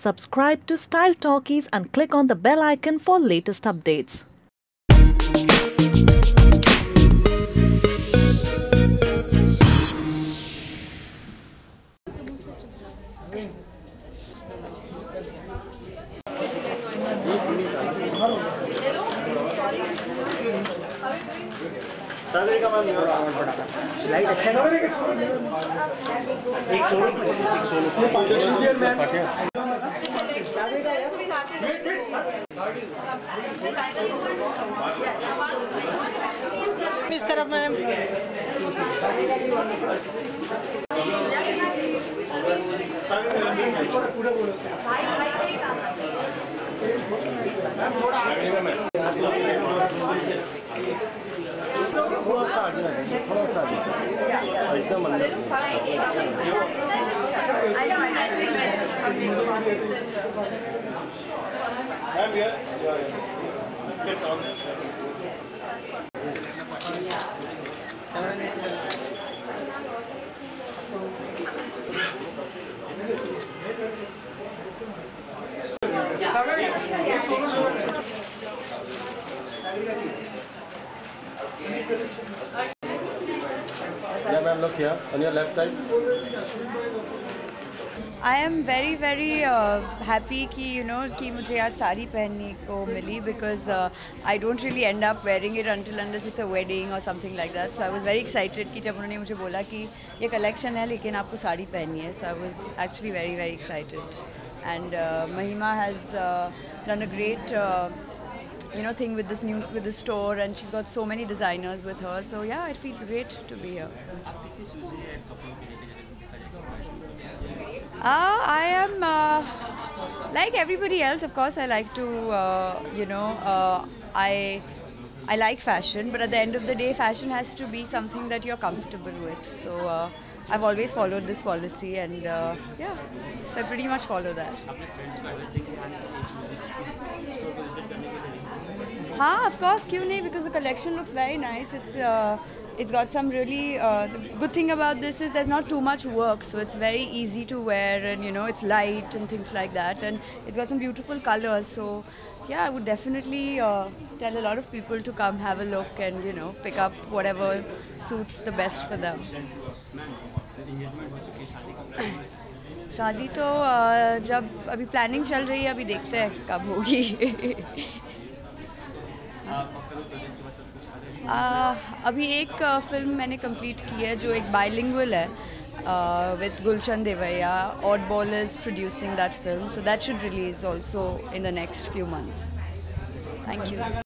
Subscribe to Style Talkies and click on the bell icon for latest updates. इस तरफ ma'am Look here on your left side. I am very, very happy कि कि मुझे आज साड़ी पहनने को मिली because I don't really end up wearing it unless it's a wedding or something like that. So I was very excited कि जब उन्होंने मुझे बोला कि ये collection है लेकिन आपको साड़ी पहननी है. So I was actually very, very excited. And Mahima has done a great thing with this news, with the store, and she's got so many designers with her. So yeah, it feels great to be here. I am like everybody else, of course. I like to, I like fashion, but at the end of the day, fashion has to be something that you're comfortable with. So I've always followed this policy, and yeah, so I pretty much follow that. Haan, of course, kyun nahi, because the collection looks very nice. It's got some really, the good thing about this is there's not too much work, so it's very easy to wear, and it's light and things like that, and it's got some beautiful colors. So yeah, I would definitely tell a lot of people to come have a look and pick up whatever suits the best for them. Shaadi to jab abhi planning chal rahi hai, abhi dekhte hai kab hogi. अभी एक film मैंने complete की है जो एक bilingual है with Gulshan Devya. Oddball is producing that film, so that should release also in the next few months. Thank you.